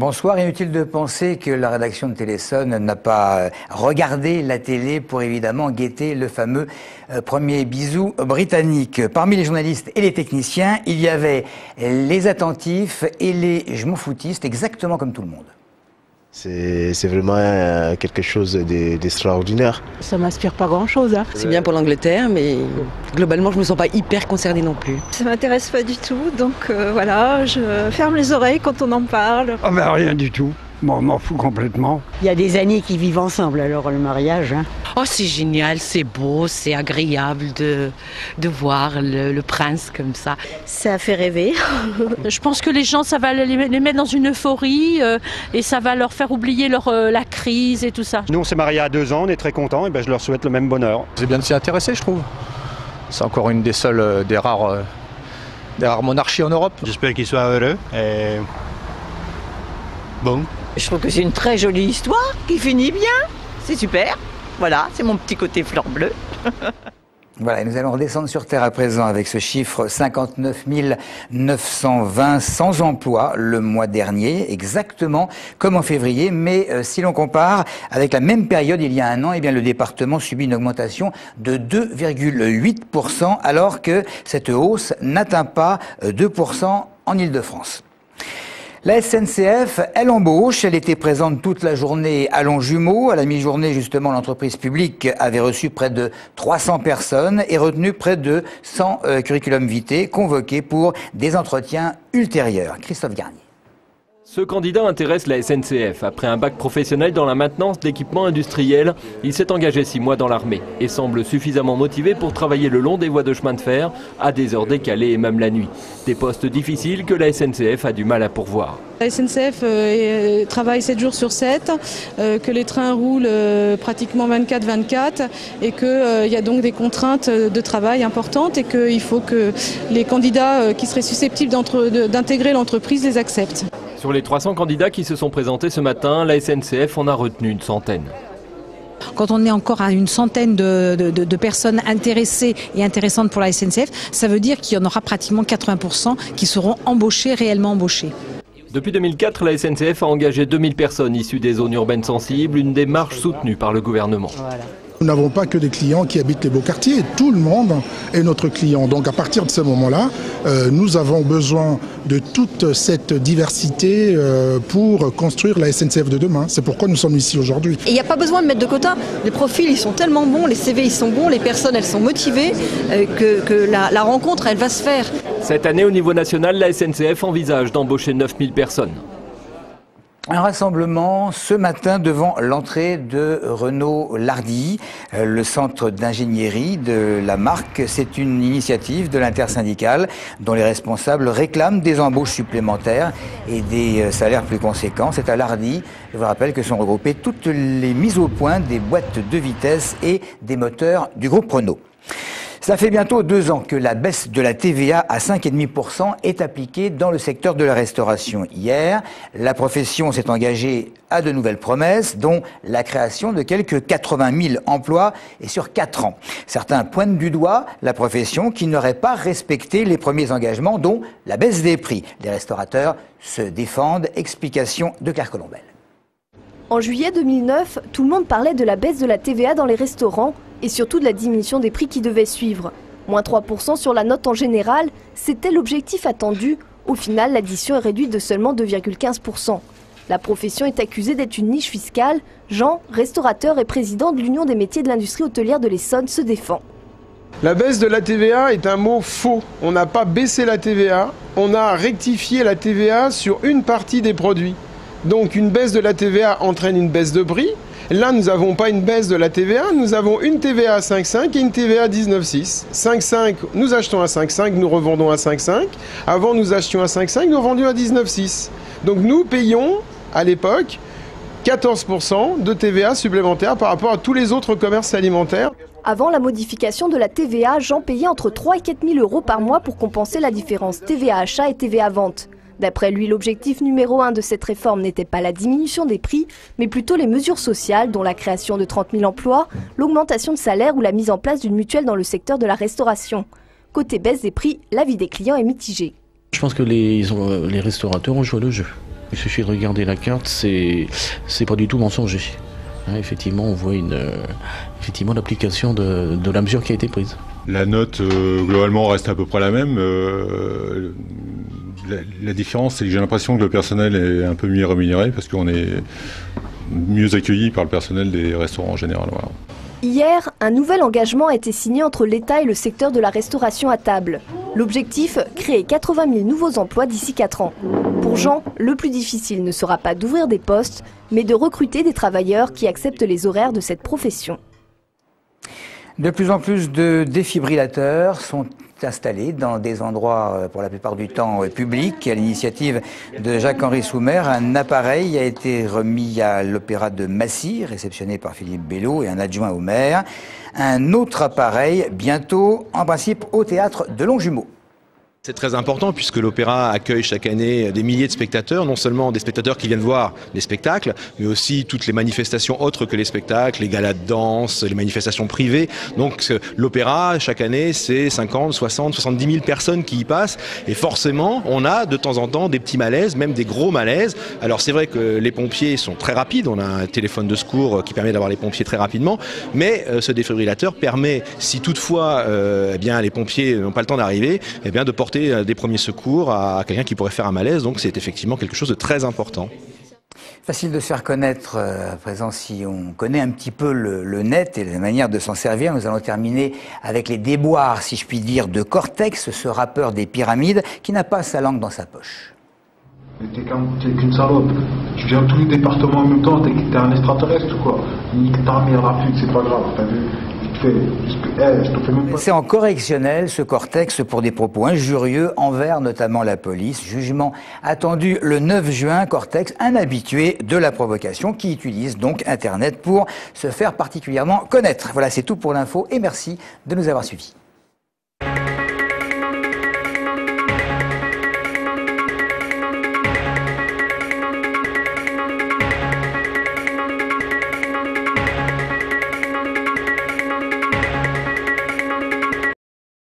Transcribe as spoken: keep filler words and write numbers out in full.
Bonsoir, inutile de penser que la rédaction de Télessonne n'a pas regardé la télé pour évidemment guetter le fameux premier bisou britannique. Parmi les journalistes et les techniciens, il y avait les attentifs et les je m'en foutistes, exactement comme tout le monde. C'est vraiment quelque chose d'extraordinaire. Ça m'inspire pas grand-chose. Hein. C'est bien pour l'Angleterre, mais globalement, je me sens pas hyper concernée non plus. Ça m'intéresse pas du tout, donc euh, voilà, je ferme les oreilles quand on en parle. Ah ben rien du tout. Bon, on m'en fout complètement. Il y a des années qui vivent ensemble, alors le mariage. Hein. Oh, c'est génial, c'est beau, c'est agréable de, de voir le, le prince comme ça. Ça fait rêver. Je pense que les gens, ça va les, les mettre dans une euphorie euh, et ça va leur faire oublier leur, euh, la crise et tout ça. Nous, on s'est mariés à deux ans, on est très contents et ben, je leur souhaite le même bonheur. C'est bien de s'y intéresser, je trouve. C'est encore une des seules, euh, des rares, euh, des rares monarchies en Europe. J'espère qu'ils soient heureux et bon. Je trouve que c'est une très jolie histoire qui finit bien. C'est super. Voilà, c'est mon petit côté fleur bleue. Voilà, et nous allons redescendre sur Terre à présent avec ce chiffre cinquante-neuf mille neuf cent vingt sans emploi le mois dernier, exactement comme en février. Mais euh, si l'on compare avec la même période il y a un an, eh bien, le département subit une augmentation de deux virgule huit pour cent alors que cette hausse n'atteint pas deux pour cent en Ile-de-France. La S N C F, elle embauche, elle était présente toute la journée à Longjumeau. À la mi-journée, justement, l'entreprise publique avait reçu près de trois cents personnes et retenu près de cent euh, curriculum vitae convoqués pour des entretiens ultérieurs. Christophe Garnier. Ce candidat intéresse la S N C F. Après un bac professionnel dans la maintenance d'équipements industriels, il s'est engagé six mois dans l'armée et semble suffisamment motivé pour travailler le long des voies de chemin de fer, à des heures décalées et même la nuit. Des postes difficiles que la S N C F a du mal à pourvoir. La S N C F euh, travaille sept jours sur sept, euh, que les trains roulent euh, pratiquement vingt-quatre vingt-quatre et qu'il euh, y a donc des contraintes de travail importantes et qu'il faut que les candidats euh, qui seraient susceptibles d'intégrer l'entreprise les acceptent. Sur les trois cents candidats qui se sont présentés ce matin, la S N C F en a retenu une centaine. Quand on est encore à une centaine de, de, de personnes intéressées et intéressantes pour la S N C F, ça veut dire qu'il y en aura pratiquement quatre-vingts pour cent qui seront embauchés, réellement embauchés. Depuis deux mille quatre, la S N C F a engagé deux mille personnes issues des zones urbaines sensibles, une démarche soutenue par le gouvernement. Voilà. Nous n'avons pas que des clients qui habitent les beaux quartiers, tout le monde est notre client. Donc à partir de ce moment-là, euh, nous avons besoin de toute cette diversité euh, pour construire la S N C F de demain. C'est pourquoi nous sommes ici aujourd'hui. Et il n'y a pas besoin de mettre de quotas, les profils ils sont tellement bons, les C V ils sont bons, les personnes elles sont motivées, euh, que, que la, la rencontre elle va se faire. Cette année au niveau national, la S N C F envisage d'embaucher neuf mille personnes. Un rassemblement ce matin devant l'entrée de Renault Lardy, le centre d'ingénierie de la marque. C'est une initiative de l'intersyndicale dont les responsables réclament des embauches supplémentaires et des salaires plus conséquents. C'est à Lardy, je vous rappelle, que sont regroupées toutes les mises au point des boîtes de vitesse et des moteurs du groupe Renault. Ça fait bientôt deux ans que la baisse de la T V A à cinq virgule cinq pour cent est appliquée dans le secteur de la restauration. Hier, la profession s'est engagée à de nouvelles promesses, dont la création de quelques quatre-vingt mille emplois et sur quatre ans. Certains pointent du doigt la profession qui n'aurait pas respecté les premiers engagements, dont la baisse des prix. Les restaurateurs se défendent. Explication de Claire Colombel. En juillet deux mille neuf, tout le monde parlait de la baisse de la T V A dans les restaurants, et surtout de la diminution des prix qui devait suivre. Moins trois pour cent sur la note en général, c'était l'objectif attendu. Au final, l'addition est réduite de seulement deux virgule quinze pour cent. La profession est accusée d'être une niche fiscale. Jean, restaurateur et président de l'Union des métiers de l'industrie hôtelière de l'Essonne, se défend. La baisse de la T V A est un mot faux. On n'a pas baissé la T V A, on a rectifié la T V A sur une partie des produits. Donc une baisse de la T V A entraîne une baisse de prix. Là, nous n'avons pas une baisse de la T V A, nous avons une T V A à cinq virgule cinq et une T V A à dix-neuf virgule six. cinq virgule cinq, nous achetons à cinq virgule cinq, nous revendons à cinq virgule cinq. Avant, nous achetions à cinq virgule cinq, nous vendions à dix-neuf virgule six. Donc nous payons, à l'époque, quatorze pour cent de T V A supplémentaire par rapport à tous les autres commerces alimentaires. Avant la modification de la T V A, Jean payait entre trois et quatre mille euros par mois pour compenser la différence T V A achat et T V A vente. D'après lui, l'objectif numéro un de cette réforme n'était pas la diminution des prix, mais plutôt les mesures sociales, dont la création de trente mille emplois, l'augmentation de salaire ou la mise en place d'une mutuelle dans le secteur de la restauration. Côté baisse des prix, l'avis des clients est mitigé. Je pense que les, ils ont, les restaurateurs ont joué le jeu. Il suffit de regarder la carte, c'est pas du tout mensonger. Hein, effectivement, on voit une, euh, effectivement l'application de, de la mesure qui a été prise. La note, euh, globalement, reste à peu près la même. Euh, la, la différence, c'est que j'ai l'impression que le personnel est un peu mieux rémunéré parce qu'on est mieux accueilli par le personnel des restaurants en général. Voilà. Hier, un nouvel engagement a été signé entre l'État et le secteur de la restauration à table. L'objectif, créer quatre-vingt mille nouveaux emplois d'ici quatre ans. Pour Jean, le plus difficile ne sera pas d'ouvrir des postes, mais de recruter des travailleurs qui acceptent les horaires de cette profession. De plus en plus de défibrillateurs sont installés dans des endroits, pour la plupart du temps, publics. À l'initiative de Jacques-Henri Soumer, un appareil a été remis à l'opéra de Massy, réceptionné par Philippe Bellot et un adjoint au maire. Un autre appareil, bientôt, en principe, au théâtre de Longjumeau. C'est très important puisque l'opéra accueille chaque année des milliers de spectateurs, non seulement des spectateurs qui viennent voir les spectacles, mais aussi toutes les manifestations autres que les spectacles, les galas de danse, les manifestations privées. Donc l'opéra, chaque année, c'est cinquante, soixante, soixante-dix mille personnes qui y passent. Et forcément, on a de temps en temps des petits malaises, même des gros malaises. Alors c'est vrai que les pompiers sont très rapides, on a un téléphone de secours qui permet d'avoir les pompiers très rapidement, mais ce défibrillateur permet, si toutefois euh, eh bien, les pompiers n'ont pas le temps d'arriver, eh bien de porter des premiers secours à quelqu'un qui pourrait faire un malaise, donc c'est effectivement quelque chose de très important. Facile de se faire connaître à présent si on connaît un petit peu le, le net et la manière de s'en servir. Nous allons terminer avec les déboires, si je puis dire, de Cortex, ce rappeur des pyramides qui n'a pas sa langue dans sa poche. T'es qu'une salope, tu viens de tous les départements en même temps, t'es un extraterrestre ou quoi? Nique ta mère, la pute, c'est pas grave, t'as vu? C'est en correctionnel, ce Cortex, pour des propos injurieux envers notamment la police. Jugement attendu le neuf juin, Cortex, un habitué de la provocation qui utilise donc Internet pour se faire particulièrement connaître. Voilà, c'est tout pour l'info et merci de nous avoir suivis.